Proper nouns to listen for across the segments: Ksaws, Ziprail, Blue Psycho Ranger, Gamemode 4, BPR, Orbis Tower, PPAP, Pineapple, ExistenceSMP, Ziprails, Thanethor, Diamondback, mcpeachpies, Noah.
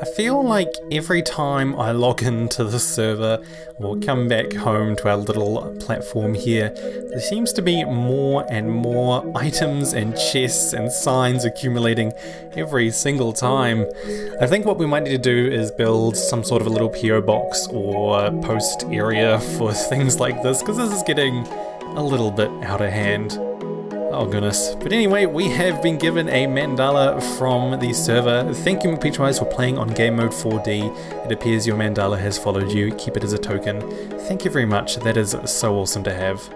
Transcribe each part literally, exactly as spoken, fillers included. I feel like every time I log into this server or come back home to our little platform here, there seems to be more and more items and chests and signs accumulating every single time. I think what we might need to do is build some sort of a little P O box or post area for things like this, because this is getting a little bit out of hand. Oh goodness. But anyway, we have been given a mandala from the server. Thank you mcpeachpies for playing on game mode four D. It appears your mandala has followed you. Keep it as a token. Thank you very much. That is so awesome to have.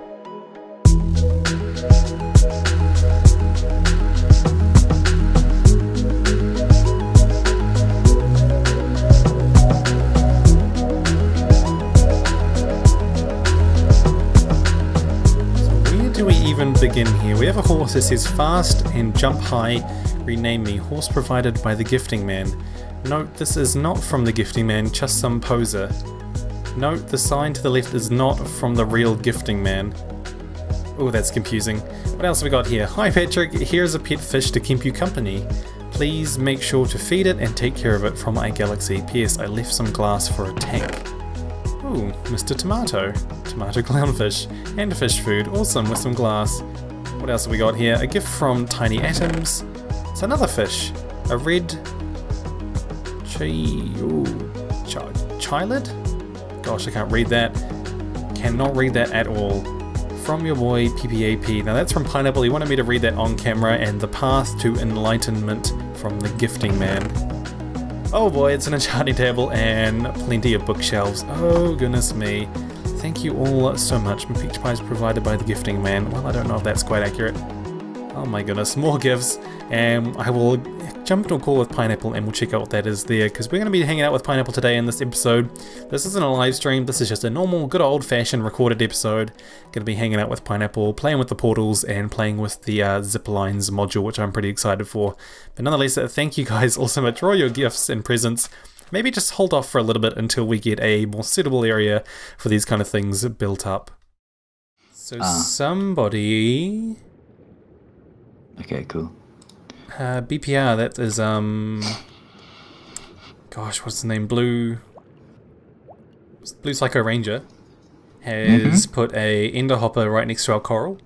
Begin here. We have a horse that says fast and jump high, rename me, horse provided by the gifting man. Note this is not from the gifting man, just some poser. Note the sign to the left is not from the real gifting man. Oh, that's confusing. What else have we got here? Hi Patrick, here's a pet fish to keep you company. Please make sure to feed it and take care of it from my galaxy. P S I left some glass for a tank. Ooh, Mister Tomato, tomato clownfish, and fish food, awesome, with some glass. What else have we got here? A gift from Tiny Atoms. It's another fish, a red chi, ooh, chi, chilid? Gosh, I can't read that, cannot read that at all. From your boy P P A P, now that's from Pineapple, he wanted me to read that on camera, and the path to enlightenment from the gifting man. Oh boy, it's an enchanting table and plenty of bookshelves. Oh goodness me. Thank you all so much. mcpeachpies provided by the gifting man. Well, I don't know if that's quite accurate. Oh my goodness, more gifts. Um, I will jump into a call with Pineapple and we'll check out what that is there, because we're going to be hanging out with Pineapple today in this episode. This isn't a live stream, this is just a normal, good old-fashioned recorded episode. Going to be hanging out with Pineapple, playing with the portals and playing with the uh, zip lines module, which I'm pretty excited for. But nonetheless, uh, thank you guys all so much for all your gifts and presents. Maybe just hold off for a little bit until we get a more suitable area for these kind of things built up. So uh. somebody... Okay, cool. Uh, B P R, that is, um... gosh, what's the name? Blue... Blue Psycho Ranger has mm-hmm. put a ender hopper right next to our coral.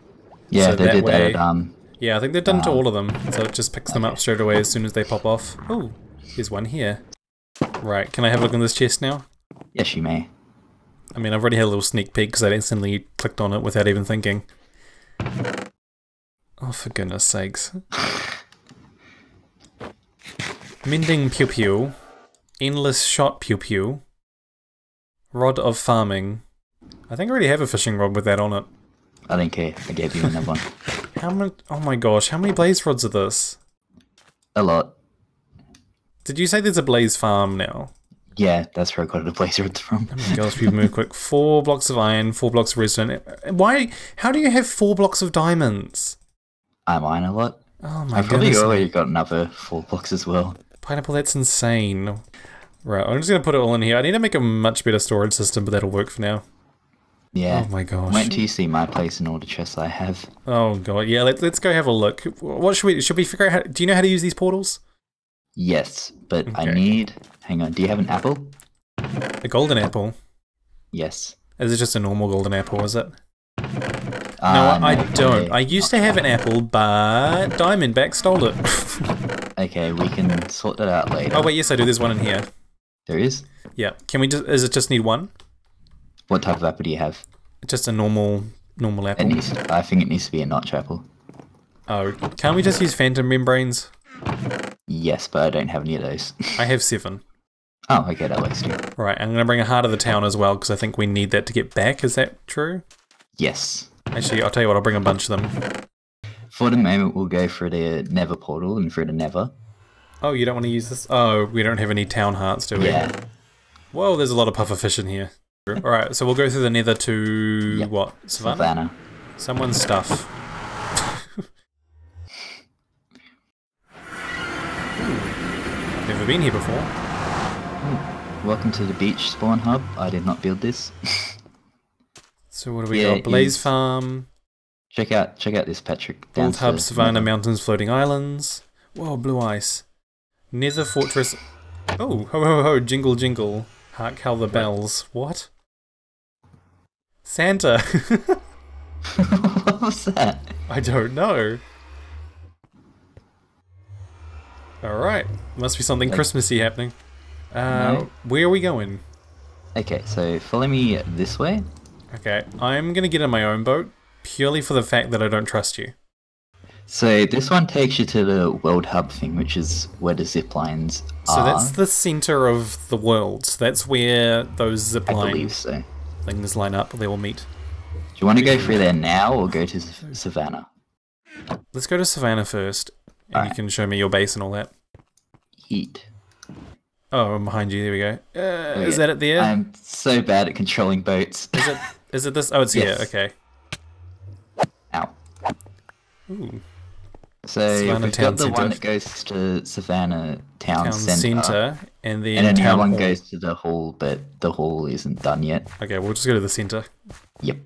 Yeah, so they that did way, that, um... Yeah, I think they've done uh, to all of them, so it just picks them up straight away as soon as they pop off. Oh, there's one here. Right, can I have a look in this chest now? Yes, you may. I mean, I've already had a little sneak peek because I instantly clicked on it without even thinking. Oh, for goodness sakes. Mending Pew Pew. Endless Shot Pew Pew. Rod of Farming. I think I already have a fishing rod with that on it. I don't care. I gave you another one. How many? Oh my gosh, how many blaze rods are this? A lot. Did you say there's a blaze farm now? Yeah, that's where I got the blaze rods from. Oh my gosh, we move quick. Four blocks of iron, four blocks of redstone. Why? How do you have four blocks of diamonds? I mine a lot. Oh my god. I've probably already got another four blocks as well. Pineapple, that's insane. Right, I'm just going to put it all in here. I need to make a much better storage system, but that'll work for now. Yeah. Oh my gosh. Wait till you see my place and all the chests I have. Oh god, yeah, let, let's go have a look. What should we, should we figure out, how, do you know how to use these portals? Yes, but okay. I need, hang on, do you have an apple? A golden apple? Yes. Is it just a normal golden apple, is it? Uh, no, I, no, I don't. Okay. I used to have an apple, but Diamondback stole it. Okay, we can sort that out later. Oh wait, yes I do, there's one in here. There is? Yeah, can we just, is it just need one? What type of apple do you have? Just a normal, normal apple. It needs, I think it needs to be a notch apple. Oh, can't we just use phantom membranes? Yes, but I don't have any of those. I have seven. Oh, okay, that works too. Right, I'm gonna bring a heart of the town as well, because I think we need that to get back, is that true? Yes. Actually, I'll tell you what, I'll bring a bunch of them. For the moment, we'll go through the Never portal and through the Never. Oh, you don't want to use this? Oh, we don't have any town hearts, do we? Yeah. Whoa, there's a lot of pufferfish in here. Alright, so we'll go through the Nether to... Yep. What? Savannah? Savannah. Someone's stuff. I've never been here before. Ooh. Welcome to the beach spawn hub. I did not build this. So what do we yeah, got? Blaze is. Farm. Check out, check out this Patrick. Gold Hub, Savannah, Mountains, Floating Islands. Whoa, blue ice. Nether Fortress. Oh, ho ho ho, jingle jingle. Hark how the bells. What? Santa! What was that? I don't know. Alright, must be something like Christmassy happening. Um, no. Where are we going? Okay, so follow me this way. Okay, I'm gonna get in my own boat, purely for the fact that I don't trust you. So this one takes you to the world hub thing, which is where the zip lines are. So that's the center of the world. So that's where those zip I line believe so. things line up, they will meet. Do you want to go through there now, or go to Savannah? Let's go to Savannah first, and all you right. can show me your base and all that. Heat. Oh, I'm behind you. There we go. Uh, okay. Is that it there? I'm so bad at controlling boats. Is it? Is it this? Oh, it's yes. here. Okay. Ow. Ooh. So Savannah we've got the center. one that goes to Savannah Town, town Center, center, and then, and then town one hall. goes to the hall, but the hall isn't done yet. Okay, we'll just go to the center. Yep.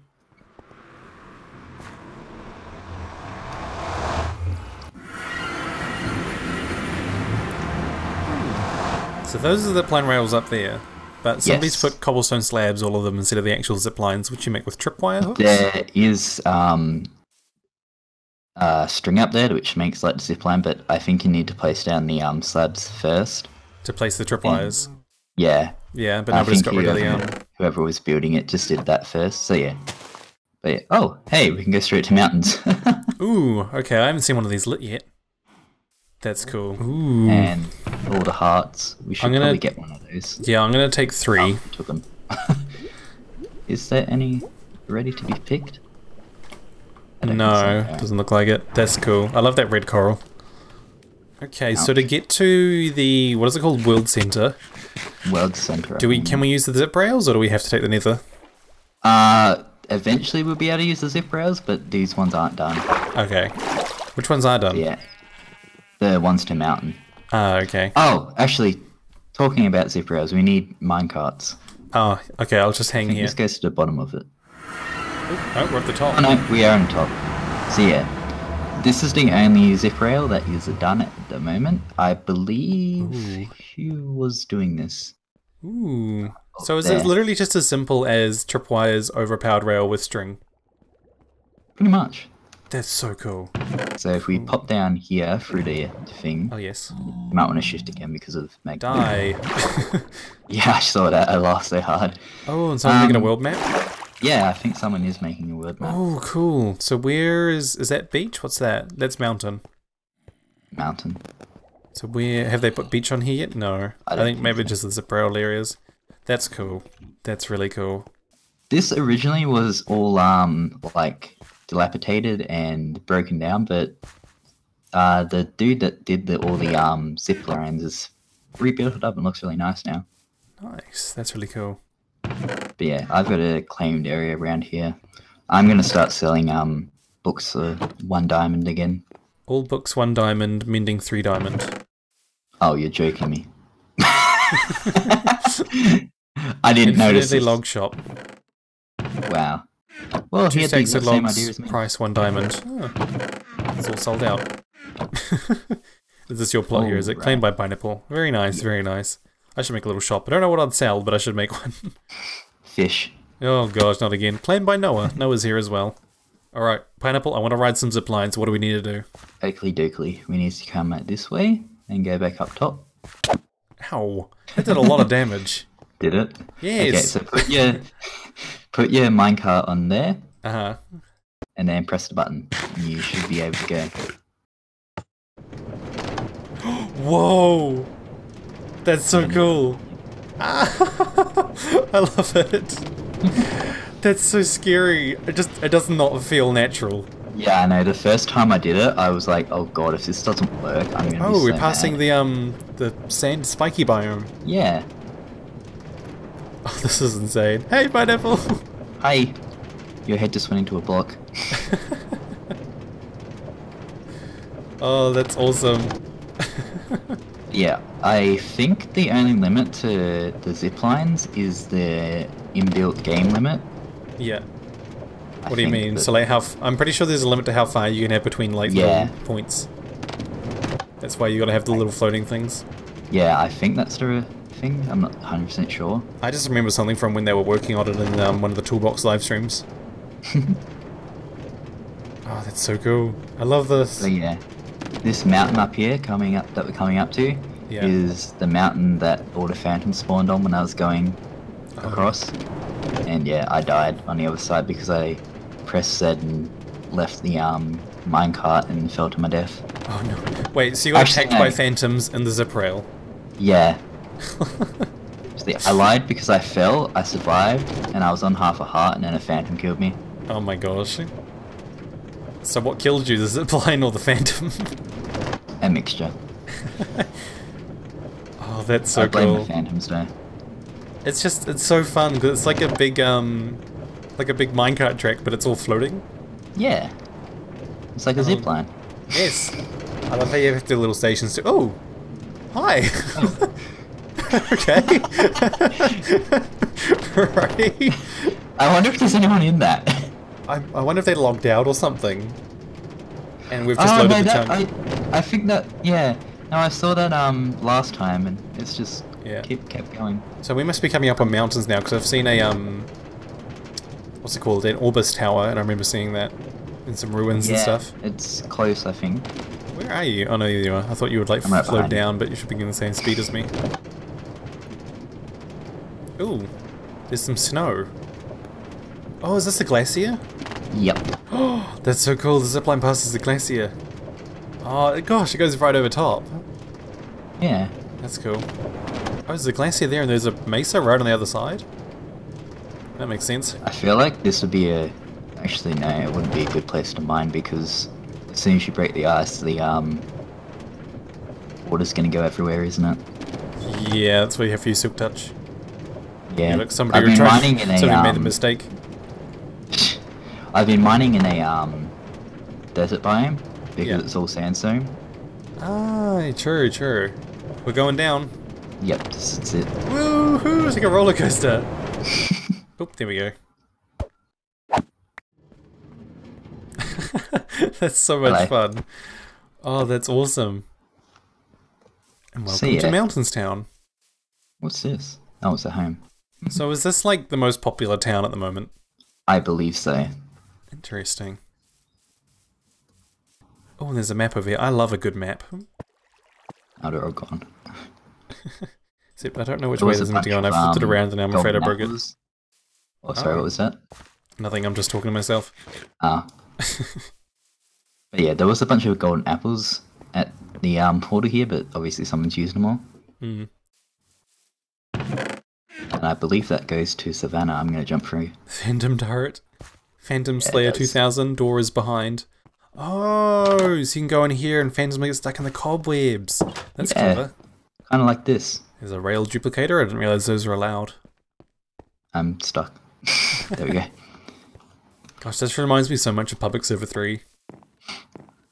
So those are the plan rails up there, but somebody's yes. put cobblestone slabs, all of them, instead of the actual zip lines, which you make with tripwire hooks. There is um, uh, string up there, which makes like the zip line, but I think you need to place down the um, slabs first. To place the tripwires? And, yeah. Yeah, but nobody's got rid of the um... whoever was building it just did that first, so yeah. But yeah. Oh, hey, we can go straight to mountains. Ooh, okay, I haven't seen one of these lit yet. That's cool. Ooh. And all the hearts. We should gonna, probably get one of those. Yeah, I'm gonna take three. Oh, took them. Is there any ready to be picked? No, so. Doesn't look like it. That's cool. I love that red coral. Okay, Ouch. so to get to the what is it called? World Center. World Center. Do we can we use the zip rails, or do we have to take the nether? Uh, eventually we'll be able to use the zip rails, but these ones aren't done. Okay. Which ones are done? Yeah. The ones to mountain. Oh, okay. Oh, actually, talking about Ziprails, we need minecarts. Oh, okay, I'll just hang I think here. This goes to the bottom of it. Oh, we're at the top. Oh, no, we are on top. So, yeah, this is the only Ziprail that is done at the moment. I believe Hugh was doing this. Ooh. Up so, is there. it literally just as simple as tripwires, overpowered rail with string? Pretty much. That's so cool. So if we pop down here through the thing... Oh, yes. You might want to shift again because of... Mag Die! Yeah, I saw that. I laughed so hard. Oh, and someone's um, making a world map? Yeah, I think someone is making a world map. Oh, cool. So where is... Is that beach? What's that? That's mountain. Mountain. So where... Have they put beach on here yet? No. I, I think, think maybe so. just the Ziprail areas. That's cool. That's really cool. This originally was all, um, like... dilapidated and broken down, but uh, the dude that did the, all the um, zip lines has rebuilt it up and looks really nice now. Nice, that's really cool. But yeah, I've got a claimed area around here. I'm going to start selling um, books for one diamond again. All books one diamond, mending three diamond. Oh, you're joking me. I didn't Infinity notice this. Log Shop. Wow. Well, Two stacks the, of logs, price one diamond. Oh, it's all sold out. Is this your plot oh, here? Is it right. claimed by Pineapple? Very nice, yeah. very nice. I should make a little shop. I don't know what I'd sell, but I should make one. Fish. Oh gosh, not again. Claimed by Noah. Noah's here as well. Alright, Pineapple, I want to ride some zip lines. What do we need to do? Oakley dokley. We need to come this way and go back up top. Ow. That did a lot of damage. Did it? Yes. Okay, so put your... Put your minecart on there, uh-huh. and then press the button. You should be able to go. Whoa! That's so cool! I love it! That's so scary. It just it does not feel natural. Yeah, I know. The first time I did it, I was like, "Oh god, if this doesn't work, I'm gonna." Oh, be so we're passing mad. the um the sand spiky biome. Yeah. Oh, this is insane. Hey, Pineapple! Hi. Your head just went into a block. Oh, that's awesome. Yeah, I think the only limit to the zip lines is the inbuilt game limit. Yeah. What I do you mean? So, like, how f I'm pretty sure there's a limit to how far you can have between, like, yeah. little points. That's why you gotta have the little floating things. Yeah, I think that's the thing. I'm not one hundred percent sure. I just remember something from when they were working on it in um, one of the Toolbox live streams. Oh, that's so cool. I love this. So yeah, this mountain up here coming up that we're coming up to yeah. is the mountain that all the phantoms spawned on when I was going oh. across. And yeah, I died on the other side because I pressed Z and left the um, minecart and fell to my death. Oh no. Wait, so you got Actually, attacked no. by phantoms in the Ziprail? Yeah. I lied because I fell, I survived, and I was on half a heart and then a phantom killed me. Oh my gosh. So what killed you, the zipline or the phantom? A mixture. Oh, that's so I blame cool. the phantoms though. It's just, it's so fun because it's like a big, um, like a big minecart track, but it's all floating. Yeah. It's like a um, zipline. Yes. I love how you have to do little stations too. Oh, hi. Oh. Okay. Right. I wonder if there's anyone in that. I, I wonder if they logged out or something. And we've just oh, loaded no, the that, chunk. I, I think that, yeah. No, I saw that um last time and it's just yeah. keep, kept going. So we must be coming up on mountains now because I've seen a, um, what's it called, an Orbis Tower, and I remember seeing that in some ruins yeah, and stuff. It's close, I think. Where are you? Oh no, you are. I thought you would like right float down, but you should be getting the same speed as me. Ooh, there's some snow. Oh, is this the glacier? Yep. Oh, that's so cool. The zipline passes the glacier. Oh, gosh, it goes right over top. Yeah. That's cool. Oh, there's a glacier there and there's a mesa right on the other side? That makes sense. I feel like this would be a... Actually, no, it wouldn't be a good place to mine because as soon as you break the ice, the um, water's going to go everywhere, isn't it? Yeah, that's why you have your silk touch. Yeah. Yeah, look, somebody I've been tried, mining in a... Somebody um, made a mistake. I've been mining in a um, desert biome because yeah. it's all sandstone. Ah, true, true. We're going down. Yep, that's it. Woohoo! It's like a roller coaster. Oop, there we go. That's so much Hello. fun. Oh, that's awesome. And welcome to Mountains Town. What's this? Oh, it's at home. So, is this like the most popular town at the moment? I believe so. Interesting. Oh, there's a map over here. I love a good map. Oh, they're all gone. Except I don't know which way this is meant to go, and I flipped it around and now I'm afraid I broke it. Oh, sorry, what was that? Nothing, I'm just talking to myself. Ah. But yeah, there was a bunch of golden apples at the um, portal here, but obviously someone's using them all. Mm. And I believe that goes to Savannah. I'm going to jump through. Phantom turret. Phantom yeah, Slayer two thousand. Door is behind. Oh, so you can go in here and Phantom get stuck in the cobwebs. That's yeah, clever. Kind of like this. There's a rail duplicator. I didn't realize those were allowed. I'm stuck. There we go. Gosh, this reminds me so much of Public Server three.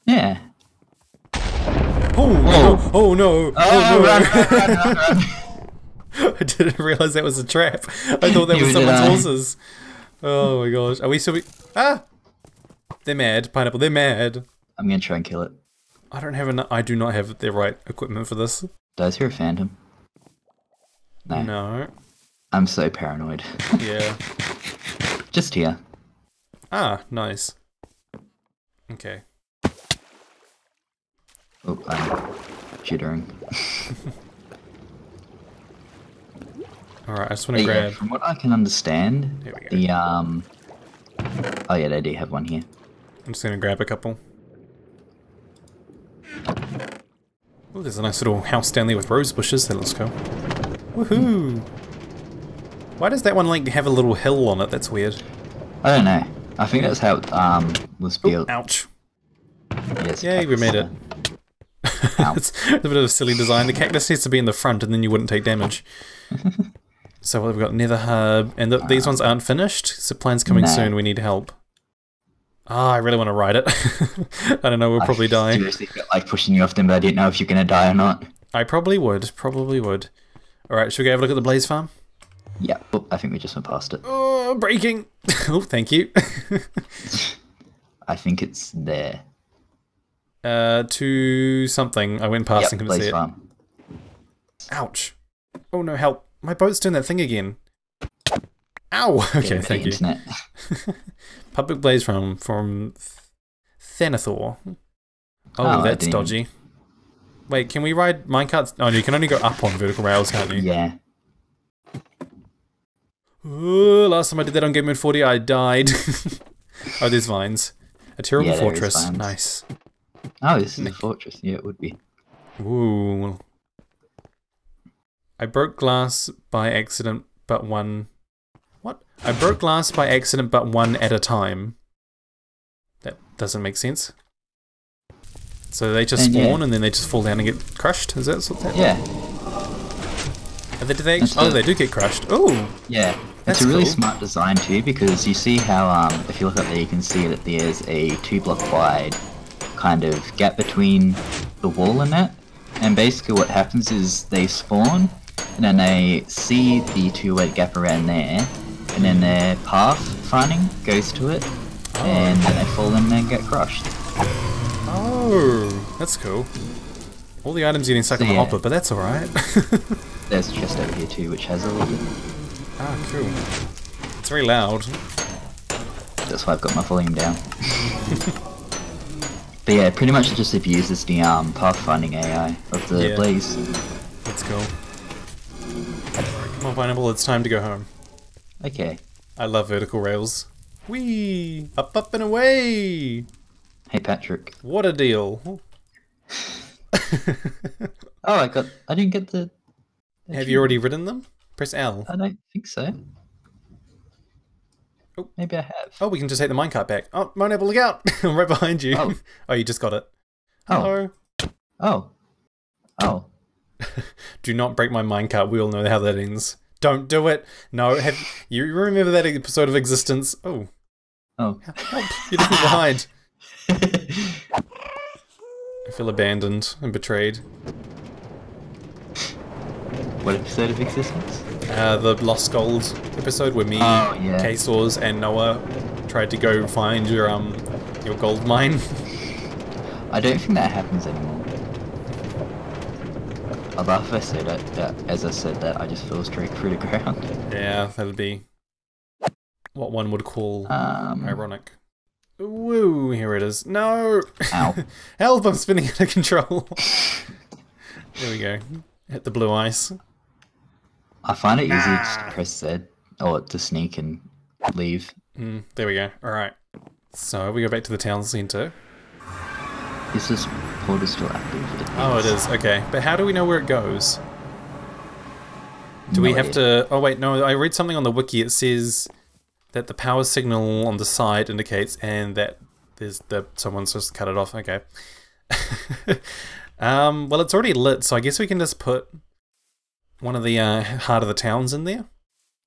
Yeah. Oh, oh, oh no. Oh, oh no. Run, run, run, run, run. I didn't realise that was a trap. I thought that was someone's horses. Oh my gosh. Are we still... Be ah! They're mad. Pineapple, they're mad. I'm going to try and kill it. I don't have enough... I do not have the right equipment for this. Does your phantom? No. No. I'm so paranoid. Yeah. Just here. Ah, nice. Okay. Oh, I'm jittering. Alright, I just want to grab... Yeah, from what I can understand, the, um... Oh yeah, they do have one here. I'm just going to grab a couple. Oh, there's a nice little house down there with rose bushes. That looks cool. Woohoo! Why does that one, like, have a little hill on it? That's weird. I don't know. I think yeah. that's how it um, was built. Ooh, ouch. Yes, Yay, we made it. It's a bit of a silly design. The cactus needs to be in the front and then you wouldn't take damage. So we've got Nether Hub, and th these ones aren't finished. Zipline's coming no. soon, we need help. Ah, oh, I really want to ride it. I don't know, we'll I probably die. I seriously felt like pushing you off them, but I didn't know if you're going to die or not. I probably would, probably would. Alright, should we go have a look at the Blaze Farm? Yeah, oh, I think we just went past it. Oh, breaking! Oh, thank you. I think it's there. Uh, to something. I went past yep, and couldn't see it. Farm. Ouch. Oh no, help. My boat's doing that thing again. Ow! Okay, thank you. Public blaze from from Thanethor. Oh, oh that's dodgy. Wait, can we ride minecarts? Oh no, you can only go up on vertical rails, can't you? Yeah. Ooh, last time I did that on Game Mode forty, I died. Oh, there's vines. A terrible yeah, fortress. Nice. Oh, this is a fortress. Yeah, it would be. Ooh. I broke glass by accident, but one. What? I broke glass by accident, but one at a time. That doesn't make sense. So they just and spawn yeah. and then they just fall down and get crushed? Is that what that? Yeah. And they, do they actually, oh, the, they do get crushed. Oh! Yeah. That's it's a really cool. smart design too, because you see how, um, if you look up there, you can see that there's a two block wide kind of gap between the wall and that. And basically what happens is they spawn, and then they see the two wide gap around there, and then their pathfinding goes to it, oh. and then they fall in and get crushed. Oh, that's cool. All the items getting stuck so, in the yeah. hopper, but that's alright. There's a chest over here too, which has a little bit. Ah, cool. It's very loud. That's why I've got my volume down. But yeah, pretty much just abuses the um, pathfinding A I of the yeah. blaze. That's cool. Come on, Pineapple, it's time to go home. Okay. I love vertical rails. Whee! Up, up, and away! Hey, Patrick. What a deal. Oh, I got... I didn't get the... Did Have you, you already ridden them? Press L. I don't think so. Oh. Maybe I have. Oh, we can just take the minecart back. Oh, Pineapple, look out! I'm right behind you. Oh. Oh, you just got it. Hello. Oh. Oh. Oh. Do not break my minecart. We all know how that ends. Don't do it. No, have you remember that episode of Existence? Oh. Oh. Help. You didn't hide. I feel abandoned and betrayed. What episode of Existence? Uh, the Lost Gold episode where me, oh, yeah. Ksaws, and Noah tried to go find your um your gold mine. I don't think that happens anymore. Although if I said that, that, as I said that, I just fell straight through the ground. Yeah, that would be what one would call um, ironic. Woo, here it is. No! Ow. Help, I'm spinning out of control. There we go. Hit the blue ice. I find it easy ah. to just press Z, or to sneak and leave. Mm, there we go. Alright. So, we go back to the town centre. Is this portal still active? It oh, it is. Okay. But how do we know where it goes? Do no we have idea. to... Oh, wait. No, I read something on the wiki. It says that the power signal on the side indicates and that there's the... Someone's just cut it off. Okay. um, well, it's already lit, so I guess we can just put one of the uh, heart of the towns in there.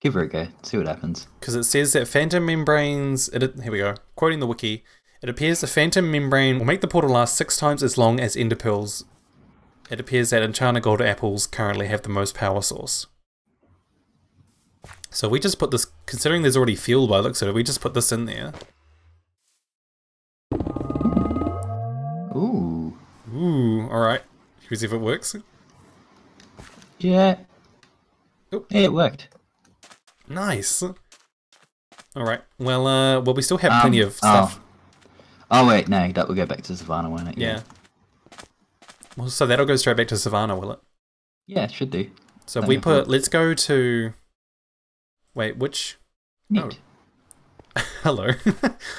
Give her a go. See what happens. Because it says that phantom membranes... It, here we go. Quoting the wiki... It appears the phantom membrane will make the portal last six times as long as ender pearls. It appears that enchanted gold apples currently have the most power source. So we just put this, considering there's already fuel by the looks of it, we just put this in there. Ooh. Ooh, alright. Should we see if it works? Yeah. Oop. It worked. Nice. Alright, well, uh, well, we still have um, plenty of stuff. Oh. Oh wait, no, that will go back to Savannah, won't it? Yeah. Well, so that'll go straight back to Savannah, will it? Yeah, it should do. So if we put, it. let's go to... Wait, which? Neat. Oh. Hello.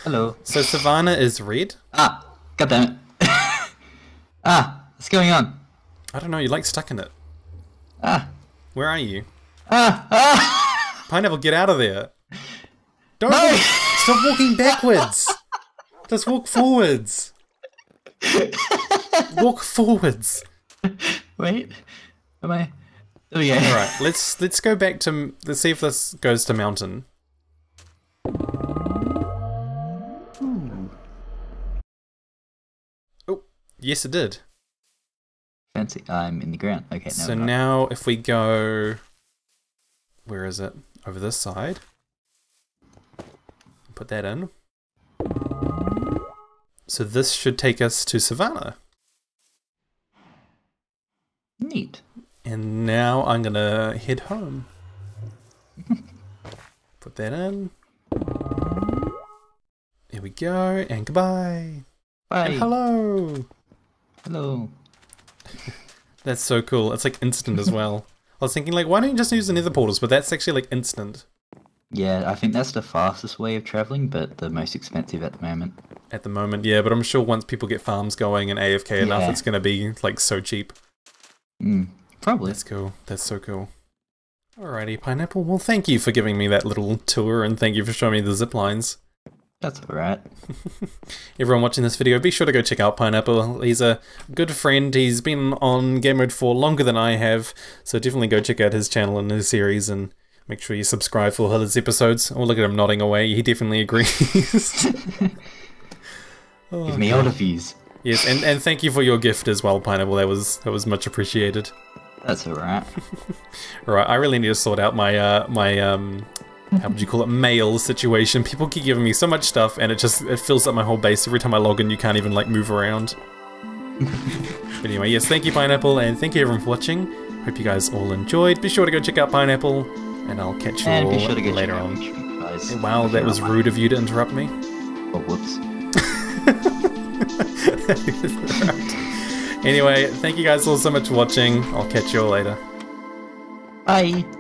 Hello. So Savannah is red? Ah, goddammit. Ah, what's going on? I don't know, you're like stuck in it. Ah. Where are you? Ah, ah. Pineapple, get out of there. Don't no. walk. Stop walking backwards. Just walk forwards. Walk forwards. Wait, am I? Oh yeah. All right, let's let's go back to let's see if this goes to mountain. Ooh. Oh, yes, it did. Fancy, I'm in the ground. Okay. So now, now if we go, where is it? Over this side. Put that in. So this should take us to Savannah. Neat. And now I'm gonna head home. Put that in. Here we go, and goodbye. Bye. And hello. Hello. That's so cool. It's like instant as well. I was thinking, like, why don't you just use the nether portals? But that's actually like instant. Yeah, I think that's the fastest way of traveling, but the most expensive at the moment. At the moment, yeah, but I'm sure once people get farms going and A F K enough, yeah. It's going to be, like, so cheap. Mm, probably. That's cool. That's so cool. Alrighty, Pineapple. Well, thank you for giving me that little tour, and thank you for showing me the zip lines. That's alright. Everyone watching this video, be sure to go check out Pineapple. He's a good friend. He's been on Game Mode for longer than I have, so definitely go check out his channel and his series, and make sure you subscribe for all his episodes. Oh, look at him nodding away. He definitely agrees. Oh, give me all the fees. Yes, and, and thank you for your gift as well, Pineapple. That was that was much appreciated. That's alright. Alright, I really need to sort out my uh my um how would you call it, mail situation. People keep giving me so much stuff, and it just it fills up my whole base. Every time I log in, you can't even like move around. But anyway, yes, thank you, Pineapple, and thank you everyone for watching. Hope you guys all enjoyed. Be sure to go check out Pineapple, and I'll catch you and all sure later on. Wow, well, that was rude of you to interrupt me. Oh, whoops. Anyway, thank you guys all so much for watching. I'll catch you all later. Bye.